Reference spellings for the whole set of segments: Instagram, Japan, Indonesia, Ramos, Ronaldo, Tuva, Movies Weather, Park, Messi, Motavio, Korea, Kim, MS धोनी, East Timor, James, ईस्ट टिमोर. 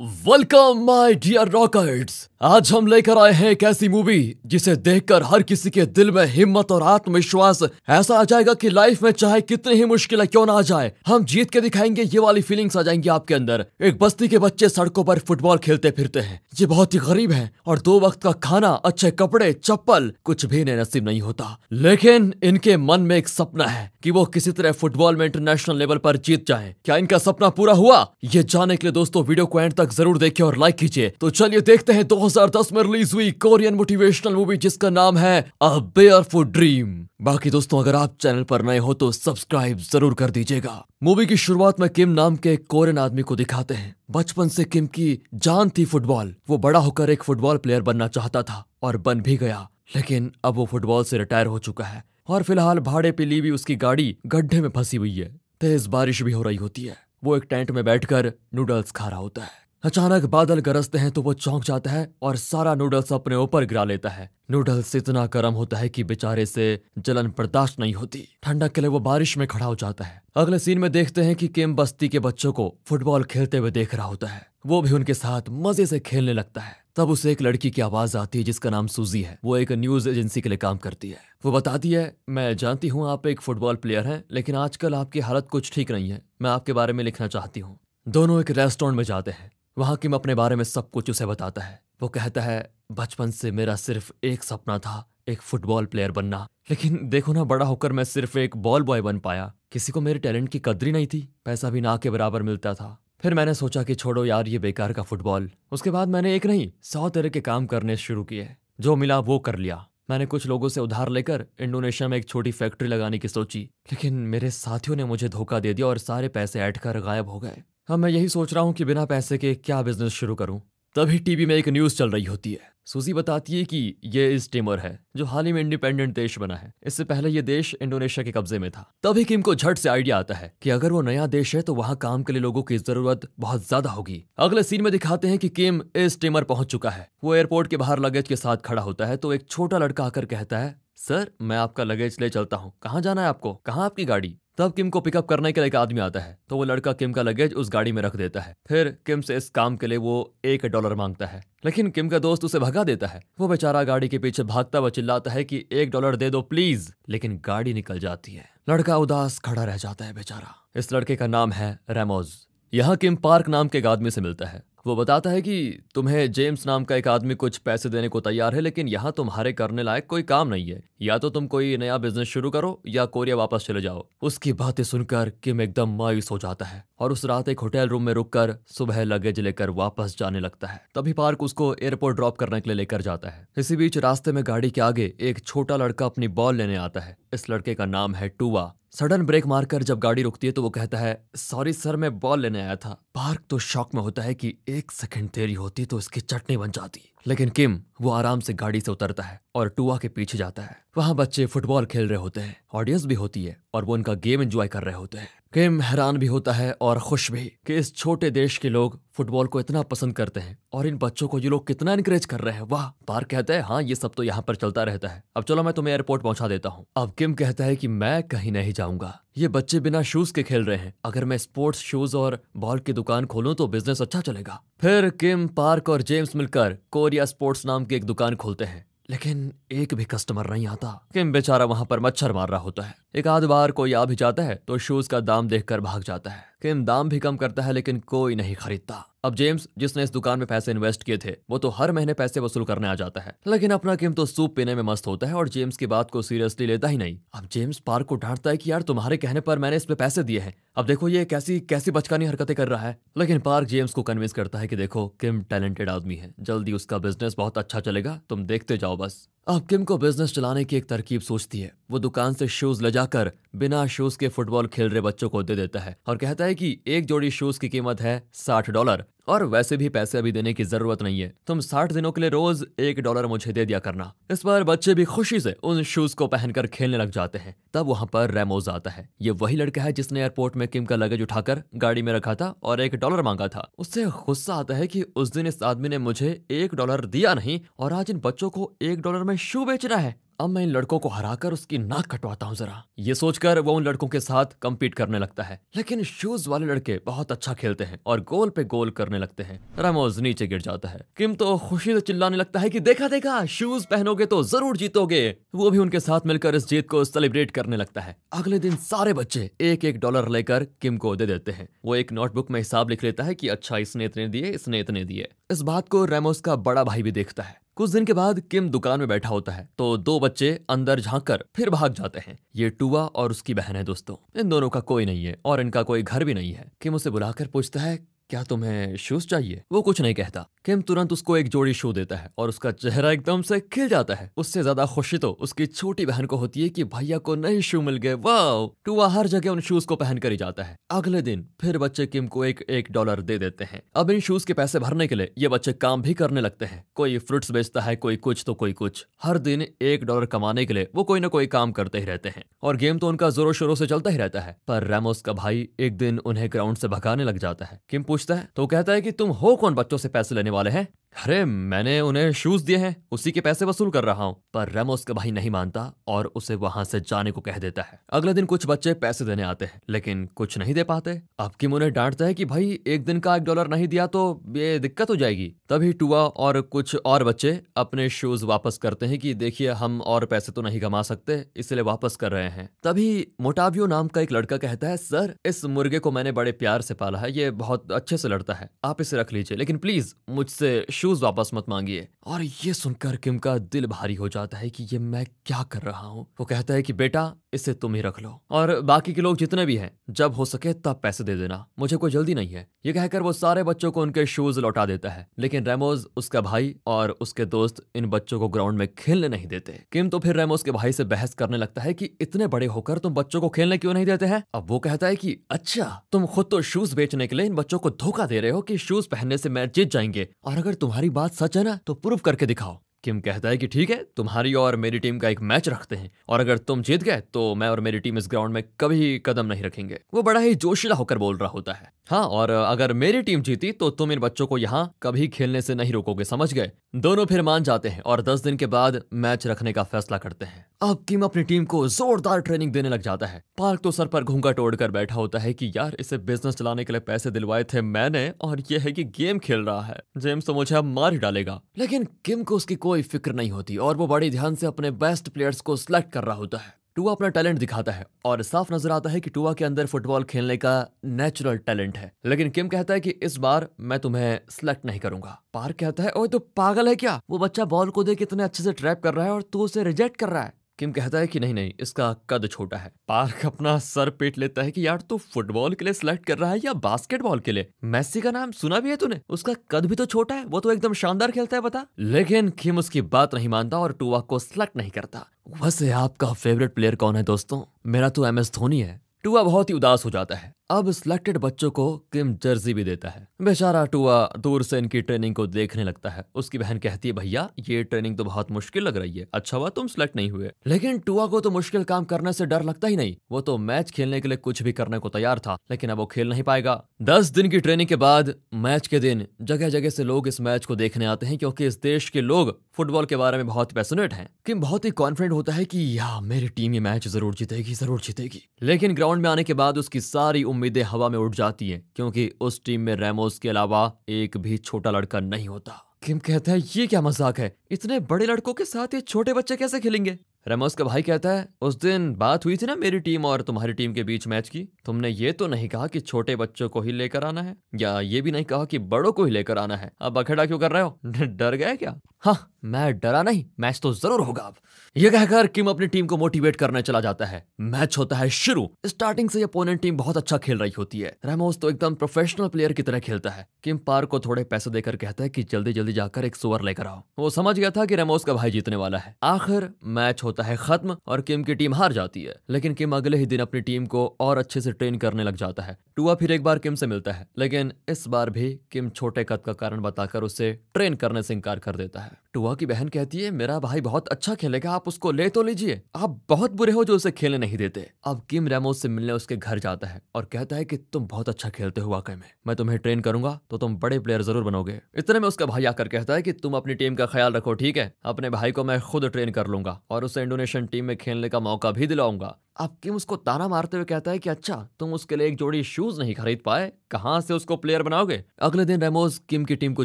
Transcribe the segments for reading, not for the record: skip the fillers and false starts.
Welcome my dear रॉकर्ट्स। आज हम लेकर आए हैं एक ऐसी मूवी जिसे देखकर हर किसी के दिल में हिम्मत और आत्मविश्वास ऐसा आ जाएगा कि लाइफ में चाहे कितनी ही मुश्किलें क्यों ना आ जाए, हम जीत के दिखाएंगे, ये वाली फीलिंग्स आ जाएंगी आपके अंदर। एक बस्ती के बच्चे सड़कों पर फुटबॉल खेलते फिरते हैं। ये बहुत ही गरीब हैं और दो वक्त का खाना, अच्छे कपड़े, चप्पल कुछ भी इन्हें नसीब नहीं होता, लेकिन इनके मन में एक सपना है कि वो किसी तरह फुटबॉल में इंटरनेशनल लेवल पर जीत जाए। क्या इनका सपना पूरा हुआ? ये जानने के लिए दोस्तों वीडियो को एंड तक जरूर देखिए और लाइक कीजिए। तो चलिए देखते हैं 2010 में रिलीज हुई कोरियन मोटिवेशनल मूवी जिसका नाम है अ बेयरफुट ड्रीम। बाकी दोस्तों अगर आप चैनल पर नए हो तो सब्सक्राइब जरूर कर दीजिएगा। मूवी की शुरुआत में किम नाम के कोरियन आदमी को दिखाते हैं। बचपन से किम की जान थी फुटबॉल। वो बड़ा होकर एक फुटबॉल प्लेयर बनना चाहता था और बन भी गया, लेकिन अब वो फुटबॉल से रिटायर हो चुका है और फिलहाल भाड़े पे ली हुई उसकी गाड़ी गड्ढे में फंसी हुई है। तेज बारिश भी हो रही होती है। वो एक टेंट में बैठकर नूडल्स खा रहा होता है। अचानक बादल गरजते हैं तो वो चौंक जाता है और सारा नूडल्स अपने ऊपर गिरा लेता है। नूडल्स इतना गर्म होता है कि बेचारे से जलन बर्दाश्त नहीं होती। ठंडक के लिए वो बारिश में खड़ा हो जाता है। अगले सीन में देखते हैं कि किम बस्ती के बच्चों को फुटबॉल खेलते हुए देख रहा होता है। वो भी उनके साथ मजे से खेलने लगता है। तब उसे एक लड़की की आवाज आती है जिसका नाम सुजी है। वो एक न्यूज एजेंसी के लिए काम करती है। वो बताती है, मैं जानती हूँ आप एक फुटबॉल प्लेयर हैं, लेकिन आजकल आपकी हालत कुछ ठीक नहीं है, मैं आपके बारे में लिखना चाहती हूँ। दोनों एक रेस्टोरेंट में जाते हैं। वहाँ किम अपने बारे में सब कुछ उसे बताता है। वो कहता है, बचपन से मेरा सिर्फ एक सपना था, एक फुटबॉल प्लेयर बनना, लेकिन देखो ना बड़ा होकर मैं सिर्फ एक बॉल बॉय बन पाया। किसी को मेरे टैलेंट की कदर ही नहीं थी, पैसा भी ना के बराबर मिलता था। फिर मैंने सोचा कि छोड़ो यार ये बेकार का फुटबॉल। उसके बाद मैंने एक नहीं 100 तरह के काम करने शुरू किए। जो मिला वो कर लिया। मैंने कुछ लोगों से उधार लेकर इंडोनेशिया में एक छोटी फैक्ट्री लगाने की सोची, लेकिन मेरे साथियों ने मुझे धोखा दे दिया और सारे पैसे ऐड कर गायब हो गए। अब मैं यही सोच रहा हूँ कि बिना पैसे के क्या बिजनेस शुरू करूँ। तभी टीवी में एक न्यूज़ चल रही होती है। सुजी बताती है कि ये ईस्ट टिमोर है, जो हाल ही में इंडिपेंडेंट देश बना है। इससे पहले ये देश इंडोनेशिया के कब्जे में था। तभी किम को झट से आइडिया आता है कि अगर वो नया देश है तो वहाँ काम के लिए लोगों की जरूरत बहुत ज्यादा होगी। अगले सीन में दिखाते हैं कि किम ईस्ट टिमोर पहुंच चुका है। वो एयरपोर्ट के बाहर लगेज के साथ खड़ा होता है तो एक छोटा लड़का आकर कहता है, सर मैं आपका लगेज ले चलता हूँ। कहाँ जाना है आपको, कहाँ आपकी गाड़ी? तब किम को पिकअप करने के लिए एक आदमी आता है तो वो लड़का किम का लगेज उस गाड़ी में रख देता है। फिर किम से इस काम के लिए वो $1 मांगता है, लेकिन किम का दोस्त उसे भगा देता है। वो बेचारा गाड़ी के पीछे भागता हुआ चिल्लाता है कि $1 दे दो प्लीज, लेकिन गाड़ी निकल जाती है। लड़का उदास खड़ा रह जाता है बेचारा। इस लड़के का नाम है रेमोस। यहाँ किम पार्क नाम के एक आदमी से मिलता है। वो बताता है कि तुम्हें जेम्स नाम का एक आदमी कुछ पैसे देने को तैयार है, लेकिन यहाँ तुम्हारे करने लायक कोई काम नहीं है। या तो तुम कोई नया बिजनेस शुरू करो या कोरिया वापस चले जाओ। उसकी बातें सुनकर किम एकदम मायूस हो जाता है और उस रात एक होटल रूम में रुककर सुबह लगेज लेकर वापस जाने लगता है। तभी पार्क उसको एयरपोर्ट ड्रॉप करने के लिए लेकर जाता है। इसी बीच रास्ते में गाड़ी के आगे एक छोटा लड़का अपनी बॉल लेने आता है। इस लड़के का नाम है टूवा। सडन ब्रेक मारकर जब गाड़ी रुकती है तो वो कहता है, सॉरी सर मैं बॉल लेने आया था। पार्क तो शॉक में होता है कि 1 सेकंड देरी होती तो इसकी चटनी बन जाती, लेकिन किम वो आराम से गाड़ी से उतरता है और टूवा के पीछे जाता है। वहाँ बच्चे फुटबॉल खेल रहे होते हैं, ऑडियंस भी होती है और वो उनका गेम एंजॉय कर रहे होते हैं। किम हैरान भी होता है और खुश भी कि इस छोटे देश के लोग फुटबॉल को इतना पसंद करते हैं और इन बच्चों को ये लोग कितना एनकरेज कर रहे हैं। वाह। पार्क कहता है, हाँ ये सब तो यहाँ पर चलता रहता है, अब चलो मैं तुम्हें एयरपोर्ट पहुँचा देता हूँ। अब किम कहता है कि मैं कहीं नहीं जाऊँगा, ये बच्चे बिना शूज के खेल रहे हैं, अगर मैं स्पोर्ट्स शूज और बॉल की दुकान खोलूँ तो बिजनेस अच्छा चलेगा। फिर किम पार्क और जेम्स मिलकर कोरिया स्पोर्ट्स नाम की एक दुकान खोलते हैं, लेकिन एक भी कस्टमर नहीं आता। किम बेचारा वहाँ पर मच्छर मार रहा होता है। एक आध बार कोई आ भी जाता है तो शूज का दाम देखकर भाग जाता है। किम दाम भी कम करता है लेकिन कोई नहीं खरीदता। अब जेम्स जिसने इस दुकान में पैसे इन्वेस्ट किए थे वो तो हर महीने पैसे वसूल करने आ जाता है, लेकिन अपना किम तो सूप पीने में मस्त होता है और जेम्स की बात को सीरियसली लेता ही नहीं। अब जेम्स पार्क को डांटता है कि यार तुम्हारे कहने पर मैंने इस पे पैसे दिए हैं, अब देखो ये कैसी कैसी बचकानी हरकतें कर रहा है। लेकिन पार्क जेम्स को कन्विंस करता है कि देखो किम टैलेंटेड आदमी है, जल्दी उसका बिजनेस बहुत अच्छा चलेगा, तुम देखते जाओ बस। अब किम को बिजनेस चलाने की एक तरकीब सोचती है। वो दुकान से शूज ले जाकर बिना शूज के फुटबॉल खेल रहे बच्चों को दे देता है और कहता है कि एक जोड़ी शूज की कीमत है $60 और वैसे भी पैसे अभी देने की जरूरत नहीं है, तुम 60 दिनों के लिए रोज $1 मुझे दे दिया करना। इस बार बच्चे भी खुशी से उन शूज को पहनकर खेलने लग जाते हैं। तब वहाँ पर रेमोस आता है। ये वही लड़का है जिसने एयरपोर्ट में किम का लगेज उठाकर गाड़ी में रखा था और $1 मांगा था। उससे गुस्सा आता है कि उस दिन इस आदमी ने मुझे $1 दिया नहीं और आज इन बच्चों को $1 में शू बेच रहा है। अब मैं इन लड़कों को हराकर उसकी नाक कटवाता हूँ जरा। ये सोचकर वो उन लड़कों के साथ कम्पीट करने लगता है, लेकिन शूज वाले लड़के बहुत अच्छा खेलते हैं और गोल पे गोल करने लगते हैं। रामोस नीचे गिर जाता है। किम तो खुशी से चिल्लाने लगता है कि देखा देखा, शूज पहनोगे तो जरूर जीतोगे। वो भी उनके साथ मिलकर इस जीत को सेलिब्रेट करने लगता है। अगले दिन सारे बच्चे $1 लेकर किम को दे देते हैं। वो एक नोटबुक में हिसाब लिख लेता है कि अच्छा इसने इतने दिए, इसने इतने दिए। इस बात को रामोस का बड़ा भाई भी देखता है। कुछ दिन के बाद किम दुकान में बैठा होता है तो दो बच्चे अंदर झांक कर फिर भाग जाते हैं। ये टुवा और उसकी बहन है। दोस्तों, इन दोनों का कोई नहीं है और इनका कोई घर भी नहीं है। किम उसे बुलाकर पूछता है क्या तुम्हें शूज चाहिए? वो कुछ नहीं कहता। किम तुरंत उसको एक जोड़ी शू देता है और उसका चेहरा एकदम से खिल जाता है। उससे ज्यादा खुशी तो उसकी छोटी बहन को होती है कि भैया को नए शू मिल गए। वाह! टुवा हर जगह उन शूज को पहन कर ही जाता है। अगले दिन फिर बच्चे किम को $1 दे देते हैं। अब इन शूज के पैसे भरने के लिए ये बच्चे काम भी करने लगते हैं। कोई फ्रूट्स बेचता है, कोई कुछ तो कोई कुछ। हर दिन $1 कमाने के लिए वो कोई ना कोई काम करते ही रहते हैं और गेम तो उनका जोरों शोरों से चलता ही रहता है। पर रामोस का भाई एक दिन उन्हें ग्राउंड से भगाने लग जाता है। किम तो कहता है कि तुम हो कौन बच्चों से पैसे लेने वाले हैं? अरे मैंने उन्हें शूज दिए हैं, उसी के पैसे वसूल कर रहा हूँ। पर रामोस का भाई नहीं मानता और उसे वहाँ से जाने को कह देता है। अगले दिन कुछ बच्चे पैसे देने आते हैं लेकिन कुछ नहीं दे पाते। अब किम उन्हें डांटता है कि भाई एक दिन का $1 नहीं दिया तो ये दिक्कत हो जाएगी। तभी टुवा और कुछ और बच्चे अपने शूज वापस करते हैं कि देखिए हम और पैसे तो नहीं कमा सकते, इसलिए वापस कर रहे हैं। तभी मोटावियो नाम का एक लड़का कहता है सर इस मुर्गे को मैंने बड़े प्यार से पाला है, ये बहुत अच्छे से लड़ता है, आप इसे रख लीजिए, लेकिन प्लीज मुझसे शूज वापस मत मांगिए। और ये सुनकर किम का दिल भारी हो जाता है कि ये मैं क्या कर रहा हूँ। वो कहता है कि बेटा इसे तुम ही रख लो और बाकी के लोग जितने भी हैं जब हो सके तब पैसे दे देना, मुझे कोई जल्दी नहीं है। ये कहकर वो सारे बच्चों को उनके शूज लौटा देता है। लेकिन रामोस, उसका भाई और उसके दोस्त इन बच्चों को ग्राउंड में खेलने नहीं देते। किम तो फिर रामोस के भाई से बहस करने लगता है कि इतने बड़े होकर तुम बच्चों को खेलने क्यों नहीं देते हैं? अब वो कहता है कि अच्छा तुम खुद तो शूज बेचने के लिए इन बच्चों को धोखा दे रहे हो कि शूज पहनने से मैच जीत जाएंगे, और अगर तुम्हारी बात सच है ना तो प्रूफ करके दिखाओ। किम कहता है कि ठीक है, तुम्हारी और मेरी टीम का एक मैच रखते हैं और अगर तुम जीत गए तो मैं और मेरी टीम इस ग्राउंड में कभी कदम नहीं रखेंगे। वो बड़ा ही जोशीला होकर बोल रहा होता है। हाँ, और अगर मेरी टीम जीती तो तुम इन बच्चों को यहाँ कभी खेलने से नहीं रोकोगे, समझ गए? दोनों फिर मान जाते हैं और 10 दिन के बाद मैच रखने का फैसला करते हैं। अब किम अपनी टीम को जोरदार ट्रेनिंग देने लग जाता है। पार्क तो सर पर घूंघा तोड़ कर बैठा होता है कि यार इसे बिजनेस चलाने के लिए पैसे दिलवाए थे मैंने और ये है कि गेम खेल रहा है, जेम्स तो मुझे अब मार ही डालेगा। लेकिन किम को उसकी कोई फिक्र नहीं होती और वो बड़े ध्यान से अपने बेस्ट प्लेयर्स को सिलेक्ट कर रहा होता है। टुवा अपना टैलेंट दिखाता है और साफ नजर आता है कि टुवा के अंदर फुटबॉल खेलने का नेचुरल टैलेंट है। लेकिन किम कहता है कि इस बार मैं तुम्हें सिलेक्ट नहीं करूंगा। पार्क कहता है ओए तो पागल है क्या, वो बच्चा बॉल को दे कितने अच्छे से ट्रैप कर रहा है और तू उसे रिजेक्ट कर रहा है। किम कहता है कि नहीं नहीं, इसका कद छोटा है। पार्क अपना सर पीट लेता है कि यार तू फुटबॉल के लिए सिलेक्ट कर रहा है या बास्केटबॉल के लिए? मेसी का नाम सुना भी है तूने? उसका कद भी तो छोटा है, वो तो एकदम शानदार खेलता है बता। लेकिन किम उसकी बात नहीं मानता और टुवा को सिलेक्ट नहीं करता। वैसे आपका फेवरेट प्लेयर कौन है दोस्तों? मेरा तो MS धोनी है। टुवा बहुत ही उदास हो जाता है। अब सिलेक्टेड बच्चों को किम जर्सी भी देता है। बेचारा टुवा दूर से इनकी ट्रेनिंग को देखने लगता है। उसकी बहन कहती है भैया ये ट्रेनिंग तो बहुत मुश्किल लग रही है, अच्छा हुआ तुम सिलेक्ट नहीं हुए। लेकिन टुवा को तो मुश्किल काम करने से डर लगता ही नहीं, वो तो मैच खेलने के लिए कुछ भी करने को तैयार था, लेकिन अब वो खेल नहीं पाएगा। 10 दिन की ट्रेनिंग के बाद मैच के दिन जगह जगह से लोग इस मैच को देखने आते हैं क्योंकि इस देश के लोग फुटबॉल के बारे में बहुत पैशनेट है। किम बहुत ही कॉन्फिडेंट होता है कि यार मेरी टीम ये मैच जरूर जीतेगी, जरूर जीतेगी। लेकिन ग्राउंड में आने के बाद उसकी सारी उम्मीदें हवा में उड़ जाती हैं क्योंकि उस टीम में रामोस के अलावा एक भी छोटा लड़का नहीं होता। किम कहता है ये क्या मजाक है, इतने बड़े लड़कों के साथ ये छोटे बच्चे कैसे खेलेंगे? रामोस का भाई कहता है उस दिन बात हुई थी ना मेरी टीम और तुम्हारी टीम के बीच मैच की, तुमने ये तो नहीं कहा कि छोटे बच्चों को ही लेकर आना है या ये भी नहीं कहा कि बड़ों को ही लेकर आना है, अब अखेड़ा क्यों कर रहे हो? डर गए क्या? हाँ मैं डरा नहीं, मैच तो जरूर होगा। अब ये कहकर किम अपनी टीम को मोटिवेट करने चला जाता है। मैच होता है शुरू। स्टार्टिंग से अपोनेंट टीम बहुत अच्छा खेल रही होती है। रामोस तो एकदम प्रोफेशनल प्लेयर की तरह खेलता है। किम पार्क को थोड़े पैसे देकर कहता है कि जल्दी जल्दी जाकर एक ओवर लेकर आओ। वो समझ गया था कि रामोस का भाई जीतने वाला है। आखिर मैच होता है खत्म और किम की टीम हार जाती है। लेकिन किम अगले ही दिन अपनी टीम को और अच्छे से ट्रेन करने लग जाता है। टुवा फिर एक बार किम से मिलता है लेकिन इस बार भी किम छोटे कद का कारण बताकर उसे ट्रेन करने से इनकार कर देता है। टुवा की बहन कहती है मेरा भाई बहुत अच्छा खेलेगा, आप उसको ले तो लीजिए, आप बहुत बुरे हो जो उसे खेलने नहीं देते। अब किम रैमोस से मिलने उसके घर जाता है और कहता है कि तुम बहुत अच्छा खेलते हो, वाकई में मैं तुम्हें ट्रेन करूंगा तो तुम बड़े प्लेयर जरूर बनोगे। इतने में उसका भाई आकर कहता है कि तुम अपनी टीम का ख्याल रखो, ठीक है, अपने भाई को मैं खुद ट्रेन कर लूंगा और उसे इंडोनेशियन टीम में खेलने का मौका भी दिलाऊंगा। अब किम उसको ताना मारते हुए कहता है कि अच्छा तुम उसके लिए एक जोड़ी शूज नहीं खरीद पाए, कहां से उसको प्लेयर बनाओगे। अगले दिन रैमोस किम की टीम को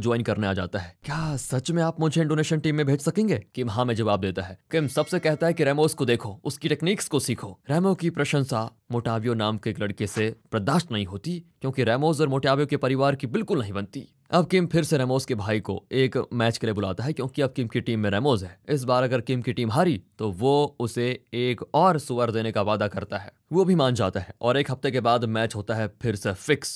ज्वाइन करने आ जाता है। क्या सच में आप मुझे इंडोनेशियन टीम में भेज सकेंगे? किम हाँ में जवाब देता है। किम सबसे कहता है कि रैमोस को देखो, उसकी टेक्निक्स को सीखो। रैमो की प्रशंसा मोटावियो नाम के एक लड़के से बर्दाश्त नहीं होती क्योंकि रैमोस और मोटावियो के परिवार की बिल्कुल नहीं बनती। अब किम फिर से रैमोस के भाई को एक मैच के लिए बुलाता है क्योंकि अब किम की टीम में रैमोस है। इस बार अगर किम की टीम हारी तो वो उसे एक और सुअर देने का वादा करता है। वो भी मान जाता है और एक हफ्ते के बाद मैच होता है फिर से फिक्स।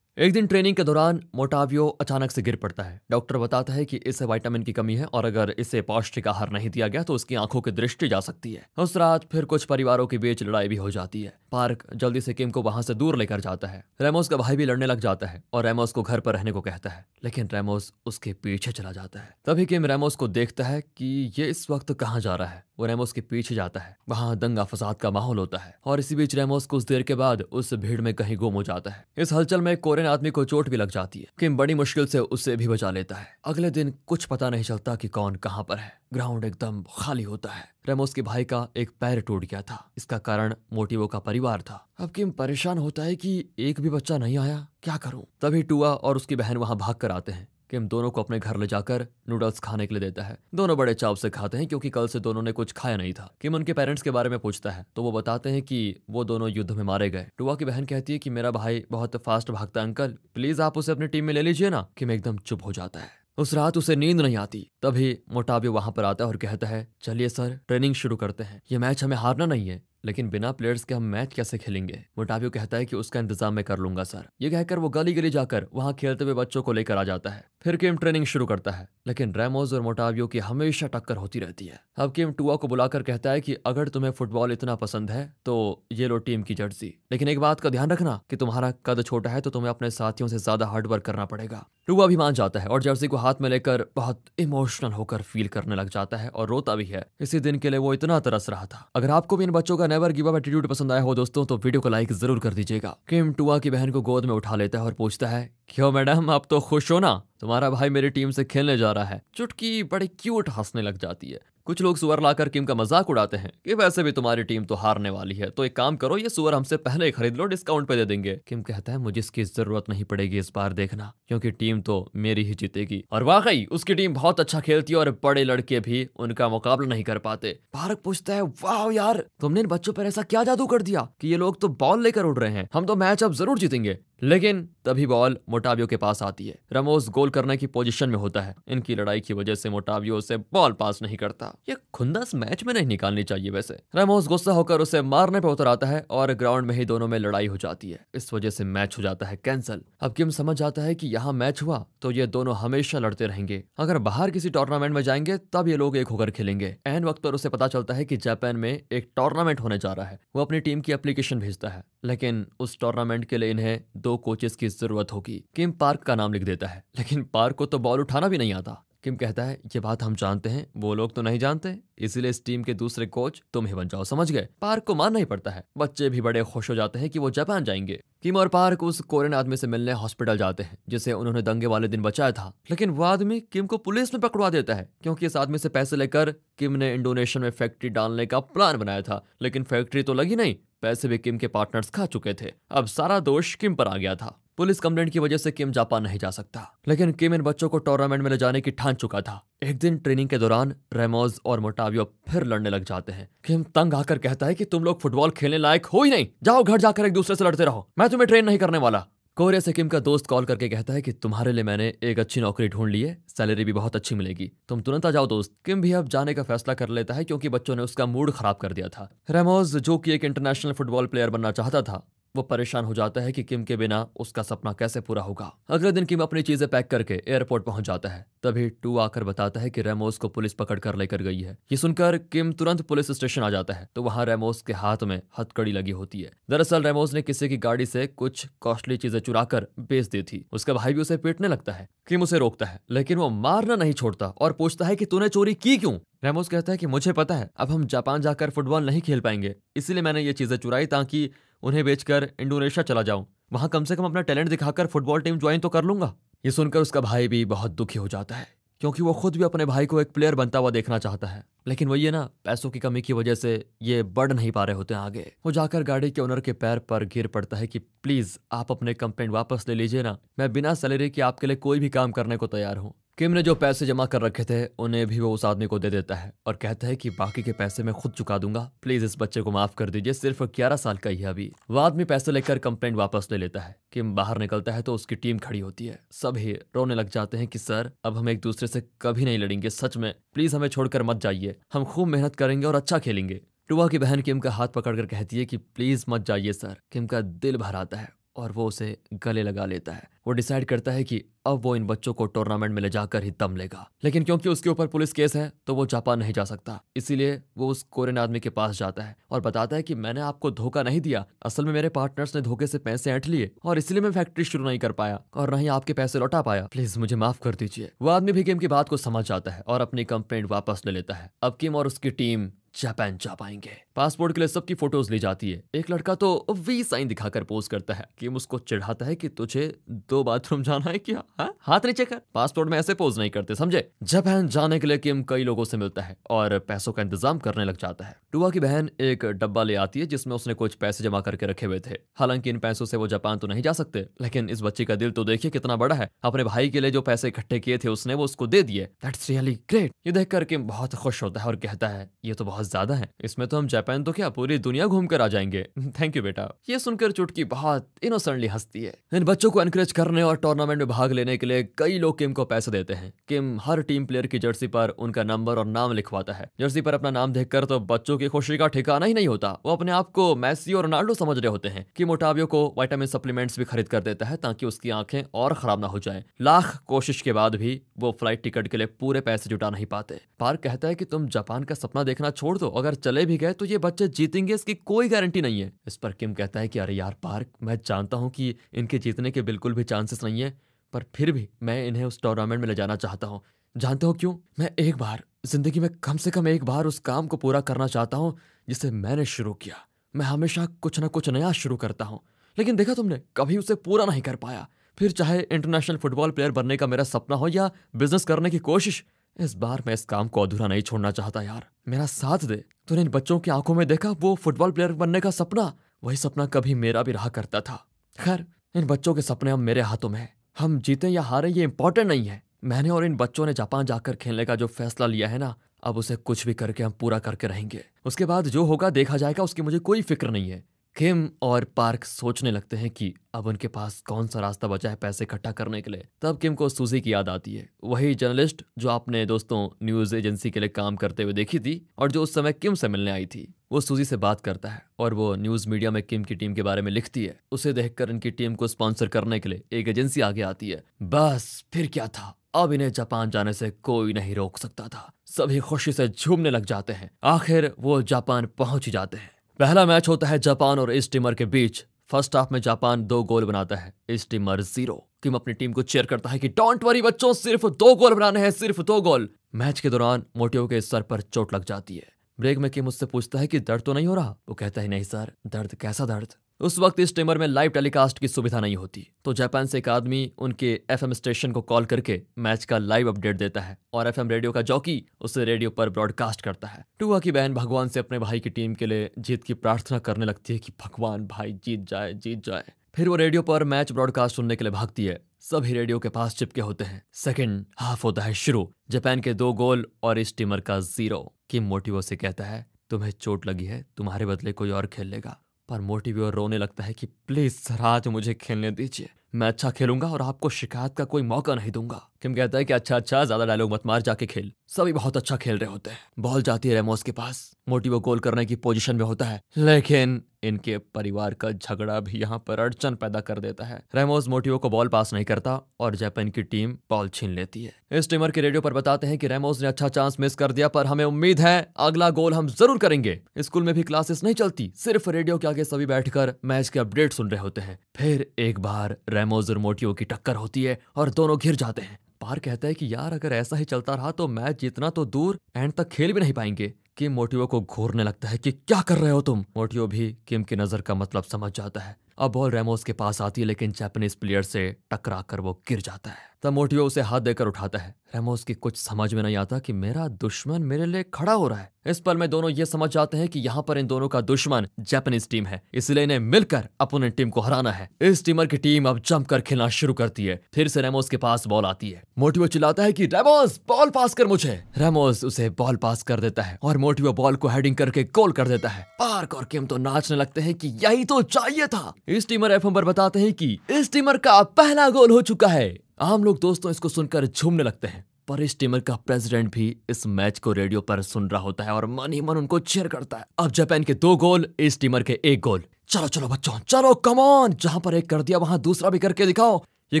एक दिन ट्रेनिंग के दौरान मोटावियो अचानक से गिर पड़ता है। डॉक्टर बताता है कि इसे विटामिन की कमी है और अगर इसे पौष्टिक आहार नहीं दिया गया तो उसकी आंखों की दृष्टि जा सकती है। उस रात फिर कुछ परिवारों के बीच लड़ाई भी हो जाती है। पार्क जल्दी से किम को वहां से दूर लेकर जाता है। रैमोस का भाई भी लड़ने लग जाता है और रैमोस को घर पर रहने को कहता है, लेकिन रैमोस उसके पीछे चला जाता है। तभी किम रैमोस को देखता है कि ये इस वक्त कहाँ जा रहा है। वो रैमोस के पीछे जाता है। वहाँ दंगा फसाद का माहौल होता है और इसी बीच रैमोस कुछ देर के बाद उस भीड़ में कहीं गुम हो जाता है। इस हलचल में कोरियन आदमी को चोट भी लग जाती है। किम बड़ी मुश्किल से उसे भी बचा लेता है। अगले दिन कुछ पता नहीं चलता कि कौन कहाँ पर है। ग्राउंड एकदम खाली होता है। रैमोस के भाई का एक पैर टूट गया था, इसका कारण मोटिवो का परिवार था। अब किम परेशान होता है कि एक भी बच्चा नहीं आया, क्या करूं। तभी टुवा और उसकी बहन वहां भाग कर आते हैं। किम दोनों को अपने घर ले जाकर नूडल्स खाने के लिए देता है। दोनों बड़े चाव से खाते हैं क्योंकि कल से दोनों ने कुछ खाया नहीं था। किम उनके पेरेंट्स के बारे में पूछता है तो वो बताते हैं कि वो दोनों युद्ध में मारे गए। टुवा की बहन कहती है कि मेरा भाई बहुत फास्ट भागता है अंकल, प्लीज आप उसे अपनी टीम में ले लीजिए ना। किम एकदम चुप हो जाता है। उस रात उसे नींद नहीं आती। तभी मोटावियो वहां पर आता है और कहता है चलिए सर ट्रेनिंग शुरू करते हैं, ये मैच हमें हारना नहीं है, लेकिन बिना प्लेयर्स के हम मैच कैसे खेलेंगे। मोटावियो कहता है कि उसका इंतजाम मैं कर लूंगा सर। ये कहकर वो गली गली जाकर वहां खेलते हुए बच्चों को लेकर आ जाता है। फिर किम ट्रेनिंग शुरू करता है, लेकिन रैमोस और मोटावियो की हमेशा टक्कर होती रहती है। अब किम टुवा को बुलाकर कहता है कि अगर तुम्हें फुटबॉल इतना पसंद है तो ये लो टीम की जर्सी, लेकिन एक बात का ध्यान रखना कि तुम्हारा कद छोटा है तो तुम्हें अपने साथियों से ज्यादा हार्डवर्क करना पड़ेगा। टुवा भी मान जाता है और जर्सी को हाथ में लेकर बहुत इमोशनल होकर फील करने लग जाता है और रोता भी है। इसी दिन के लिए वो इतना तरस रहा था। अगर आपको भी इन बच्चों का नेवर गिव अप एटीट्यूड पसंद आया हो दोस्तों तो वीडियो को लाइक जरूर कर दीजिएगा। किम टुवा की बहन को गोद में उठा लेता है और पूछता है क्यों मैडम आप तो खुश हो ना, तुम्हारा भाई मेरी टीम से खेलने जा रहा है। चुटकी बड़े क्यूट हंसने लग जाती है। कुछ लोग सुअर लाकर किम का मजाक उड़ाते हैं कि वैसे भी तुम्हारी टीम तो हारने वाली है तो एक काम करो ये सुअर हमसे पहले ही खरीद लो, डिस्काउंट पे दे देंगे। किम कहता है मुझे इसकी जरूरत नहीं पड़ेगी इस बार, देखना क्योंकि टीम तो मेरी ही जीतेगी। और वाकई उसकी टीम बहुत अच्छा खेलती है और बड़े लड़के भी उनका मुकाबला नहीं कर पाते। पार्क पूछता है वाह यार तुमने इन बच्चों पर ऐसा क्या जादू कर दिया कि ये लोग तो बॉल लेकर उड़ रहे हैं, हम तो मैच अब जरूर जीतेंगे। लेकिन तभी बॉल मोटावियो के पास आती है। रैमोस गोल करने की पोजीशन में होता है। इनकी लड़ाई की वजह से मोटावियो उसे बॉल पास नहीं करता। ये खुंदस मैच में नहीं निकालनी चाहिए। वैसे रैमोस गुस्सा होकर उसे मारने पर उतर आता है और ग्राउंड में ही दोनों में लड़ाई हो जाती है। इस वजह से मैच हो जाता है कैंसिल। अब किम समझ जाता है कि यहाँ मैच हुआ तो ये दोनों हमेशा लड़ते रहेंगे, अगर बाहर किसी टूर्नामेंट में जाएंगे तब ये लोग एक होकर खेलेंगे। एन वक्त पर उसे पता चलता है कि जापान में एक टूर्नामेंट होने जा रहा है। वो अपनी टीम की एप्लीकेशन भेजता है, लेकिन उस टूर्नामेंट के लिए इन्हें दो कोचेस की जरूरत होगी। किम पार्क का नाम लिख देता है, लेकिन पार्क को तो बॉल उठाना भी नहीं आता। किम कहता है ये बात हम जानते हैं, वो लोग तो नहीं जानते, इसीलिए इस टीम के दूसरे कोच तुम ही बन जाओ, समझ गए। पार्क को मानना ही पड़ता है। बच्चे भी बड़े खुश हो जाते हैं कि वो जापान जाएंगे। किम और पार्क उस कोरियन आदमी से मिलने हॉस्पिटल जाते हैं जिसे उन्होंने दंगे वाले दिन बचाया था, लेकिन वो आदमी किम को पुलिस में पकड़वा देता है क्योंकि इस आदमी से पैसे लेकर किम ने इंडोनेशिया में फैक्ट्री डालने का प्लान बनाया था, लेकिन फैक्ट्री तो लगी नहीं, पैसे भी किम के पार्टनर्स खा चुके थे। अब सारा दोष किम पर आ गया था। पुलिस कंप्लेंट की वजह से किम जापान नहीं जा सकता, लेकिन किम इन बच्चों को टूर्नामेंट में ले जाने की ठान चुका था। एक दिन ट्रेनिंग के दौरान रैमोस और मोटावियो फिर लड़ने लग जाते हैं। किम तंग आकर कहता है कि तुम लोग फुटबॉल खेलने लायक हो ही नहीं, जाओ घर जाकर एक दूसरे से लड़ते रहो, मैं तुम्हें ट्रेन नहीं करने वाला। कोरिया से किम का दोस्त कॉल करके कहता है कि तुम्हारे लिए मैंने एक अच्छी नौकरी ढूंढ ली है, सैलरी भी बहुत अच्छी मिलेगी, तुम तुरंत आ जाओ दोस्त। किम भी अब जाने का फैसला कर लेता है क्योंकि बच्चों ने उसका मूड खराब कर दिया था। रैमोस जो कि एक इंटरनेशनल फुटबॉल प्लेयर बनना चाहता था वो परेशान हो जाता है कि किम के बिना उसका सपना कैसे पूरा होगा। अगले दिन किम अपनी चीजें पैक करके एयरपोर्ट पहुंच जाता है। तभी टू आकर बताता है कि रेमोस को पुलिस पकड़ कर लेकर गई है। ये सुनकर किम तुरंत पुलिस स्टेशन आ जाता है तो वहाँ रेमोस के हाथ में हथकड़ी लगी होती है। दरअसल रेमोस ने किसी की गाड़ी से कुछ कॉस्टली चीजें चुरा कर बेच दी थी। उसका भाई भी उसे पीटने लगता है। किम उसे रोकता है लेकिन वो मारना नहीं छोड़ता और पूछता है कि तूने चोरी की क्यों। रेमोस कहता है कि मुझे पता है, अब हम जापान जाकर फुटबॉल नहीं खेल पाएंगे, इसलिए मैंने ये चीजें चुराई ताकि उन्हें बेचकर इंडोनेशिया चला जाऊं, वहां कम से कम अपना टैलेंट दिखाकर फुटबॉल टीम ज्वाइन तो कर लूंगा। ये सुनकर उसका भाई भी बहुत दुखी हो जाता है क्योंकि वो खुद भी अपने भाई को एक प्लेयर बनता हुआ देखना चाहता है, लेकिन वही है ना, पैसों की कमी की वजह से ये बढ़ नहीं पा रहे होते हैं आगे। वो जाकर गाड़ी के ओनर के पैर पर गिर पड़ता है कि प्लीज आप अपने कंप्लेंट वापस ले लीजिए ना, मैं बिना सैलरी के आपके लिए कोई भी काम करने को तैयार हूँ। किम ने जो पैसे जमा कर रखे थे उन्हें भी वो उस आदमी को दे देता है और कहता है कि बाकी के पैसे मैं खुद चुका दूंगा, प्लीज इस बच्चे को माफ कर दीजिए, सिर्फ 11 साल का ही है अभी। वो आदमी पैसे लेकर कंप्लेंट वापस ले लेता है। किम बाहर निकलता है तो उसकी टीम खड़ी होती है। सभी रोने लग जाते हैं कि सर अब हम एक दूसरे से कभी नहीं लड़ेंगे, सच में प्लीज हमें छोड़कर मत जाइए, हम खूब मेहनत करेंगे और अच्छा खेलेंगे। टुवा की बहन किम का हाथ पकड़कर कहती है कि प्लीज मत जाइए सर। किम का दिल भर आता है और वो उसे गले लगा लेता है। वो डिसाइड करता है कि अब वो इन बच्चों को टूर्नामेंट में ले जाकर ही दम लेगा, लेकिन क्योंकि उसके ऊपर पुलिस केस है तो वो जापान नहीं जा सकता। इसीलिए वो उस कोरियन आदमी के पास जाता है और बताता है कि मैंने आपको धोखा नहीं दिया, असल में मेरे पार्टनर्स ने धोखे से पैसे ऐंठ लिए और इसलिए मैं फैक्ट्री शुरू नहीं कर पाया और न ही आपके पैसे लौटा पाया, प्लीज मुझे माफ कर दीजिए। वो आदमी भी किम की बात को समझ जाता है और अपनी कंप्लेंट वापस ले लेता है। अब किम और उसकी टीम जापान जा पाएंगे। पासपोर्ट के लिए सबकी फोटोज ली जाती है। एक लड़का तो वी साइन दिखाकर पोज करता है। किम उसको चिढ़ाता है कि तुझे 2 बाथरूम जाना है क्या? हाथ नीचे कर, पासपोर्ट में ऐसे पोज नहीं करते समझे। जापान जाने के लिए किम कई लोगों से मिलता है और पैसों का इंतजाम करने लग जाता है। टुवा की बहन एक डब्बा ले आती है जिसमें उसने कुछ पैसे जमा करके रखे हुए थे। हालांकि इन पैसों से वो जापान तो नहीं जा सकते, लेकिन इस बच्चे का दिल तो देखिए कितना बड़ा है। अपने भाई के लिए जो पैसे इकट्ठे किए थे उसने वो उसको दे दिए। That's really great. ये देखकर किम बहुत खुश होता है और कहता है ये तो बहुत ज्यादा है, इसमें तो हम जापान तो क्या पूरी दुनिया घूम कर आ जाएंगे। थैंक यू बेटा। ये सुनकर चुटकी बहुत इनोसेंटली हंसती है। इन बच्चों को एनकरेज करने और टूर्नामेंट में भाग लेने के लिए कई लोग किम को पैसे देते हैं। किम हर टीम प्लेयर की जर्सी पर उनका नंबर और नाम लिखवाता है। जर्सी पर अपना नाम देखकर तो बच्चों की खुशी का ठिकाना ही नहीं होता। वो अपने आप को मैसी और रोनाल्डो समझ रहे होते हैं। कि मोटावियो को विटामिन सप्लीमेंट्स भी खरीद कर देता है ताकि उसकी आंखें और खराब ना हो जाए। लाख कोशिश के बाद भी वो फ्लाइट टिकट के लिए पूरे पैसे जुटा नहीं पाते। पार्क कहता है कि तुम जापान का सपना देखना छोड़ दो, अगर चले भी गए तो ये बच्चे जीतेंगे इसकी कोई गारंटी नहीं है। इस पर किम कहता है कि अरे यार पार्क, मैं जानता हूँ कि इनके जीतने के बिल्कुल भी चांसेस नहीं है, पर फिर भी मैं इन्हें उस टूर्नामेंट में ले जाना चाहता हूँ। जानते हो क्यों? मैं एक बार जिंदगी में कम से कम एक बार उस काम को पूरा करना चाहता हूँ जिसे मैंने शुरू किया। मैं हमेशा कुछ ना कुछ नया शुरू करता हूँ, लेकिन देखा तुमने कभी उसे पूरा नहीं कर पाया। फिर चाहे इंटरनेशनल फुटबॉल प्लेयर बनने का मेरा सपना हो या बिजनेस करने की कोशिश, इस बार मैं इस काम को अधूरा नहीं छोड़ना चाहता। यार मेरा साथ दे। तूने इन बच्चों की आंखों में देखा वो फुटबॉल प्लेयर बनने का सपना, वही सपना कभी मेरा भी रहा करता था। खैर इन बच्चों के सपने अब मेरे हाथों में है, हम जीते या हारे ये इम्पोर्टेंट नहीं है। मैंने और इन बच्चों ने जापान जाकर खेलने का जो फैसला लिया है ना, अब उसे कुछ भी करके हम पूरा करके रहेंगे। उसके बाद जो होगा देखा जाएगा, उसकी मुझे कोई फिक्र नहीं है। किम और पार्क सोचने लगते हैं कि अब उनके पास कौन सा रास्ता बचा है पैसे इकट्ठा करने के लिए। तब किम को सुजी की याद आती है, वही जर्नलिस्ट जो आपने दोस्तों न्यूज एजेंसी के लिए काम करते हुए देखी थी और जो उस समय किम से मिलने आई थी। वो सुजी से बात करता है और वो न्यूज मीडिया में किम की टीम के बारे में लिखती है। उसे देखकर इनकी टीम को स्पॉन्सर करने के लिए एक एजेंसी आगे आती है। बस फिर क्या था, अब इन्हें जापान जाने से कोई नहीं रोक सकता था। सभी खुशी से झूमने लग जाते हैं। आखिर वो जापान पहुंच ही जाते हैं। पहला मैच होता है जापान और ईस्ट टिमर के बीच। फर्स्ट हाफ में जापान 2 गोल बनाता है, ईस्ट टिमर 0। किम अपनी टीम को चेयर करता है कि डोंट वरी बच्चों, सिर्फ 2 गोल बनाने हैं, सिर्फ 2 गोल। मैच के दौरान मोटियो के सर पर चोट लग जाती है। ब्रेक में किम उससे पूछता है कि दर्द तो नहीं हो रहा। वो कहता है नहीं सर। दर्द? कैसा दर्द? उस वक्त इस टिमर में लाइव टेलीकास्ट की सुविधा नहीं होती, तो जापान से एक आदमी उनके एफएम स्टेशन को कॉल करके मैच का लाइव अपडेट देता है और एफएम रेडियो का जॉकी उसे रेडियो पर ब्रॉडकास्ट करता है। टुवा की बहन भगवान से अपने भाई की टीम के लिए जीत की प्रार्थना करने लगती है कि भगवान भाई जीत जाए, जीत जाए। फिर वो रेडियो पर मैच ब्रॉडकास्ट सुनने के लिए भागती है। सभी रेडियो के पास चिपके होते हैं। सेकेंड हाफ होता है शुरू, जापान के 2 गोल और इस टिमर का 0। किम मोटिवो से कहता है तुम्हें चोट लगी है, तुम्हारे बदले कोई और खेल लेगा। पर मोटिवियो रोने लगता है कि प्लीज सर आज मुझे खेलने दीजिए, मैं अच्छा खेलूंगा और आपको शिकायत का कोई मौका नहीं दूंगा। किम कहता है कि अच्छा, ज्यादा डायलॉग मत मार, जाके खेल। सभी बहुत अच्छा खेल रहे होते हैं। बॉल जाती है रेमोस के पास, मोटिवो गोल करने की पोजीशन में होता है, लेकिन इनके परिवार का झगड़ा भी यहाँ पर अड़चन पैदा कर देता है। रेमोस मोटिवो को बॉल पास नहीं करता और जापान की टीम बॉल छीन लेती है। इस टीमर के रेडियो पर बताते हैं कि रेमोस ने अच्छा चांस मिस कर दिया, पर हमें उम्मीद है अगला गोल हम जरूर करेंगे। स्कूल में भी क्लासेस नहीं चलती, सिर्फ रेडियो के आगे सभी बैठकर मैच के अपडेट सुन रहे होते हैं। फिर एक बार रेमोस और मोटिवो की टक्कर होती है और दोनों घिर जाते हैं। पार्क कहता है कि यार अगर ऐसा ही चलता रहा तो मैच जीतना तो दूर, एंड तक खेल भी नहीं पाएंगे। किम मोटिवो को घूरने लगता है कि क्या कर रहे हो तुम। मोटिवो भी किम की नजर का मतलब समझ जाता है। अब बॉल रेमोस के पास आती है, लेकिन जापानीज प्लेयर से टकरा कर वो गिर जाता है। तब मोटिवो उसे हाथ देकर उठाता है। रेमोस की कुछ समझ में नहीं आता कि मेरा दुश्मन मेरे लिए खड़ा हो रहा है। इस पल में दोनों ये समझ जाते हैं कि यहाँ पर इन दोनों का दुश्मन जापानीज टीम है, इसलिए इन्हें मिलकर अपोनेंट टीम को हराना है। इस टीमर की टीम अब जमकर खेलना शुरू करती है। फिर से रेमोस के पास बॉल आती है। मोटिवो चिल्लाता है कि रेमोस बॉल पास कर मुझे। रेमोस उसे बॉल पास कर देता है और मोटिवो बॉल को हेडिंग करके गोल कर देता है। पार्क और किम तो नाचने लगते हैं कि यही तो चाहिए था। इस टीमर एफ पर बताते हैं कि इस टीमर का पहला गोल हो चुका है। आम लोग दोस्तों इसको सुनकर झूमने लगते हैं, पर इस टीमर का प्रेसिडेंट भी इस मैच को रेडियो पर सुन रहा होता है और मन ही मन उनको चीयर करता है। अब जापान के 2 गोल, इस टीमर के 1 गोल। चलो चलो बच्चों, चलो कमॉन, जहाँ पर 1 कर दिया वहाँ दूसरा भी करके दिखाओ। ये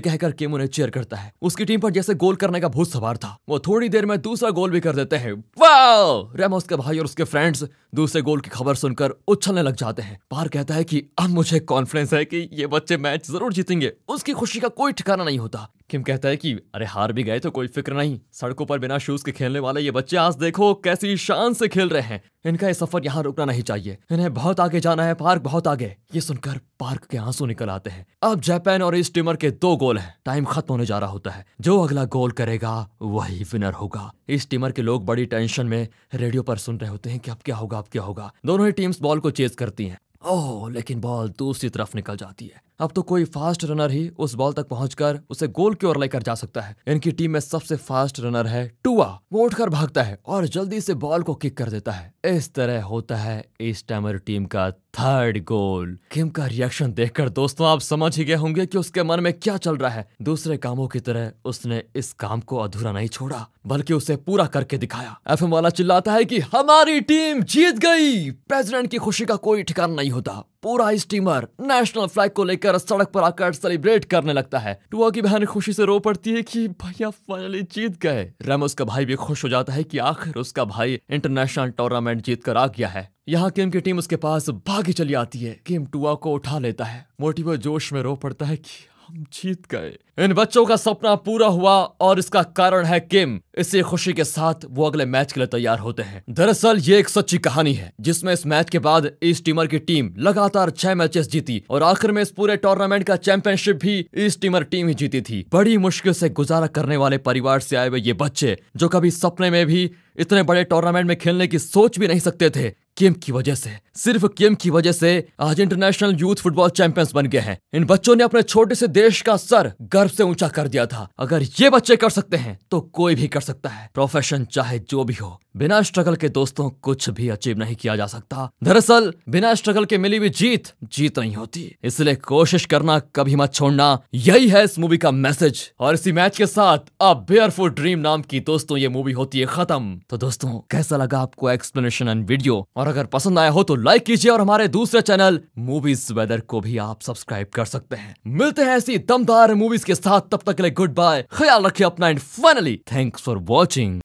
कहकर किम उन्हें चीयर करता है। उसकी टीम पर जैसे गोल करने का भूत सवार था, वो थोड़ी देर में दूसरा गोल भी कर देते हैं। वाह! रेमोस के भाई और उसके फ्रेंड्स दूसरे गोल की खबर सुनकर उछलने लग जाते हैं। पार्क कहता है कि अब मुझे कॉन्फिडेंस है कि ये बच्चे मैच जरूर जीतेंगे। उसकी खुशी का कोई ठिकाना नहीं होता। किम कहता है कि अरे हार भी गए तो कोई फिक्र नहीं, सड़कों पर बिना शूज के खेलने वाले ये बच्चे आज देखो कैसी शान से खेल रहे हैं। इनका ये सफर यहाँ रुकना नहीं चाहिए, इन्हें बहुत आगे जाना है। पार्क बहुत आगे। ये सुनकर पार्क के आंसू निकल आते हैं। अब जापान और इस टीमर के 2 गोल हैं। टाइम खत्म होने जा रहा होता है। जो अगला गोल करेगा वही विनर होगा। इस टीमर के लोग बड़ी टेंशन में रेडियो पर सुन रहे होते हैं कि अब क्या होगा, अब क्या होगा। दोनों ही टीम्स बॉल को चेज करती हैं। ओह, लेकिन बॉल दूसरी तरफ निकल जाती है। अब तो कोई फास्ट रनर ही उस बॉल तक पहुंचकर उसे गोल की ओर लेकर जा सकता है। इनकी टीम में सबसे फास्ट रनर है टुवा। वो उठकर भागता है और जल्दी से बॉल को किक कर देता है। इस तरह होता है इस टाइमर टीम का 3rd गोल। किम का रिएक्शन देखकर दोस्तों आप समझ ही गए होंगे कि उसके मन में क्या चल रहा है। दूसरे कामों की तरह उसने इस काम को अधूरा नहीं छोड़ा, बल्कि उसे पूरा करके दिखाया। एफएम वाला चिल्लाता है कि हमारी टीम जीत गई। प्रेसिडेंट की खुशी का कोई ठिकाना नहीं होता। पूरा इस टीमर नेशनल फ्लैग को लेकर सड़क पर आकर सेलिब्रेट करने लगता है। टुवा की बहन खुशी से रो पड़ती है कि भैया फाइनली जीत गए। रेमोस का भाई भी खुश हो जाता है कि आखिर उसका भाई इंटरनेशनल टूर्नामेंट जीतकर आ गया है। यहाँ किम की टीम उसके पास भागी चली आती है। किम टुवा को उठा लेता है। मोटिवो जोश में रो पड़ता है कि हम जीत गए। इन बच्चों का सपना पूरा हुआ और इसका कारण है किम। इसी खुशी के साथ वो अगले मैच के लिए तैयार होते हैं। दरअसल ये एक सच्ची कहानी है, जिसमें इस मैच के बाद ईस्ट टीमर की टीम लगातार 6 मैचेस जीती और आखिर में इस पूरे टूर्नामेंट का चैंपियनशिप भी ईस्ट टीमर टीम ही जीती थी। बड़ी मुश्किल से गुजारा करने वाले परिवार से आए हुए ये बच्चे, जो कभी सपने में भी इतने बड़े टूर्नामेंट में खेलने की सोच भी नहीं सकते थे, किम की वजह से, सिर्फ किम की वजह से आज इंटरनेशनल यूथ फुटबॉल चैंपियंस बन गए हैं। इन बच्चों ने अपने छोटे से देश का सर गर्व से ऊंचा कर दिया था। अगर ये बच्चे कर सकते हैं तो कोई भी कर सकता है। प्रोफेशन चाहे जो भी हो, बिना स्ट्रगल के दोस्तों कुछ भी अचीव नहीं किया जा सकता। दरअसल बिना स्ट्रगल के मिली हुई जीत नहीं होती, इसलिए कोशिश करना कभी मत छोड़ना। यही है इस मूवी का मैसेज। और इसी मैच के साथ अ बेयरफुट ड्रीम नाम की दोस्तों ये मूवी होती है खत्म। तो दोस्तों कैसा लगा आपको एक्सप्लेनेशन एंड वीडियो, और अगर पसंद आया हो तो लाइक कीजिए और हमारे दूसरे चैनल मूवीज वेदर को भी आप सब्सक्राइब कर सकते हैं। मिलते हैं ऐसी दमदार मूवीज के साथ, तब तक के लिए गुड बाय, ख्याल रखिए अपना, and finally thanks for watching.